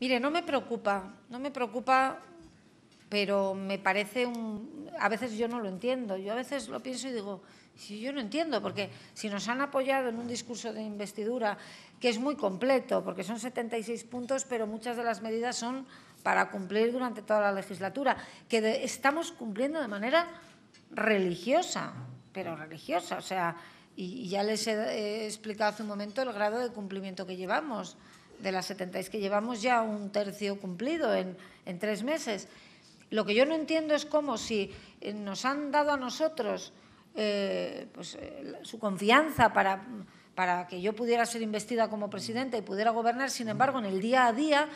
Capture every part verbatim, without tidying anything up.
Mire, no me preocupa, no me preocupa, pero me parece un... A veces yo no lo entiendo, yo a veces lo pienso y digo, si yo no entiendo, porque si nos han apoyado en un discurso de investidura que es muy completo, porque son setenta y seis puntos, pero muchas de las medidas son para cumplir durante toda la legislatura, que de, estamos cumpliendo de manera religiosa, pero religiosa, o sea, y, y ya les he, he explicado hace un momento el grado de cumplimiento que llevamos. De las setenta y seis que llevamos ya un tercio cumplido en, en tres meses. Lo que yo no entiendo es cómo, si nos han dado a nosotros eh, pues, eh, su confianza para, para que yo pudiera ser investida como presidenta y pudiera gobernar, sin embargo, en el día a día,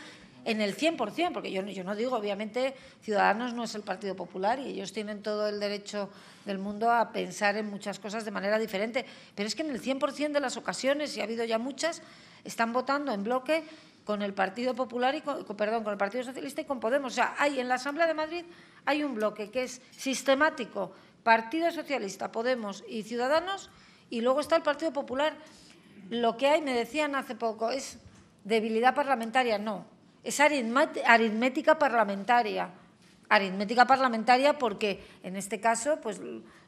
en el cien por cien, porque yo, yo no digo, obviamente, Ciudadanos no es el Partido Popular y ellos tienen todo el derecho del mundo a pensar en muchas cosas de manera diferente, pero es que en el cien por cien de las ocasiones, y ha habido ya muchas, están votando en bloque con el Partido Popular y con, perdón, con el Partido Socialista y con Podemos. O sea, hay en la Asamblea de Madrid hay un bloque que es sistemático, Partido Socialista, Podemos y Ciudadanos, y luego está el Partido Popular. Lo que hay, me decían hace poco, es debilidad parlamentaria, no, es aritmética parlamentaria. Aritmética parlamentaria porque, en este caso, pues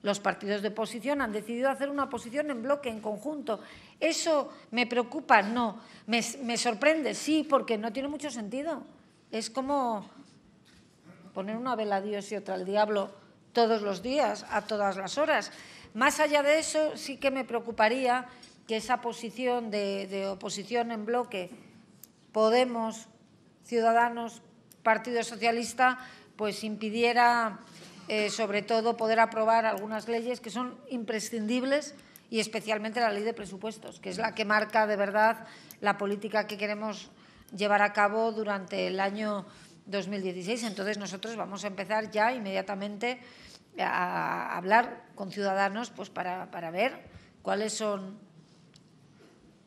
los partidos de oposición han decidido hacer una oposición en bloque, en conjunto. ¿Eso me preocupa? No. ¿Me, me sorprende? Sí, porque no tiene mucho sentido. Es como poner una vela a Dios y otra al diablo todos los días, a todas las horas. Más allá de eso, sí que me preocuparía que esa posición de, de oposición en bloque, Podemos, Ciudadanos, Partido Socialista, pues impidiera, eh, sobre todo, poder aprobar algunas leyes que son imprescindibles, y especialmente la ley de presupuestos, que es la que marca de verdad la política que queremos llevar a cabo durante el año dos mil dieciséis. Entonces, nosotros vamos a empezar ya inmediatamente a hablar con Ciudadanos, pues para, para ver cuáles son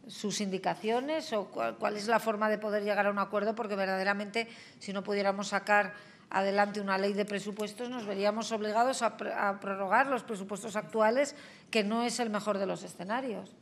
sus indicaciones o cuál, cuál es la forma de poder llegar a un acuerdo, porque verdaderamente, si no pudiéramos sacar adelante una ley de presupuestos, nos veríamos obligados a, pr- a prorrogar los presupuestos actuales, que no es el mejor de los escenarios.